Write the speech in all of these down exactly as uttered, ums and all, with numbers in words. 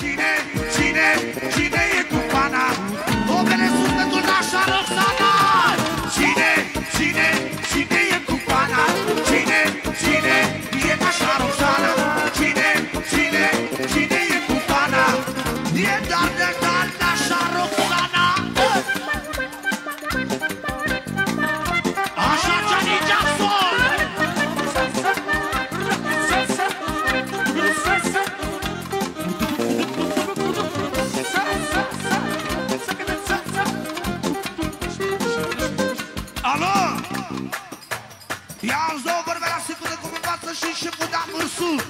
Cine, cine, cine e cu pana? Domnule, sufletul nașa Roxana. Cine, cine, cine e cu pana? Cine, cine, e nașa Roxana. Cine, cine, cine e cu pana? E dar de dar nașa Roxana. Așa ce-a nici absol. Și puteam în sus.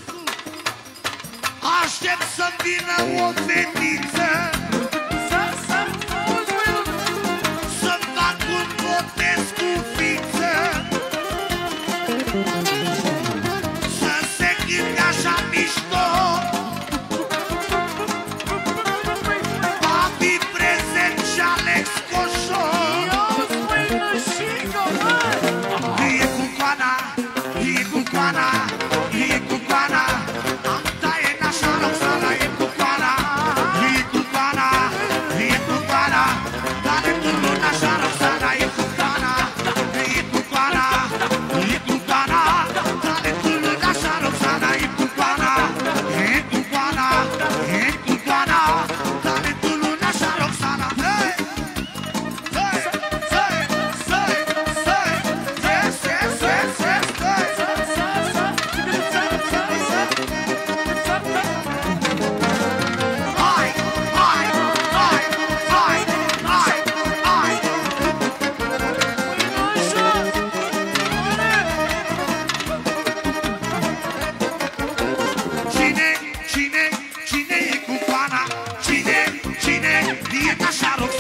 Aștept să-mi vină o fetiță, să-mi fac un botez cu fiță, să se gândă așa mișto. Va fi prezent și Alex Coșor. E cu coana, e cu coana. Cine, cine e cu pana? Cine, cine e nașa Roxana?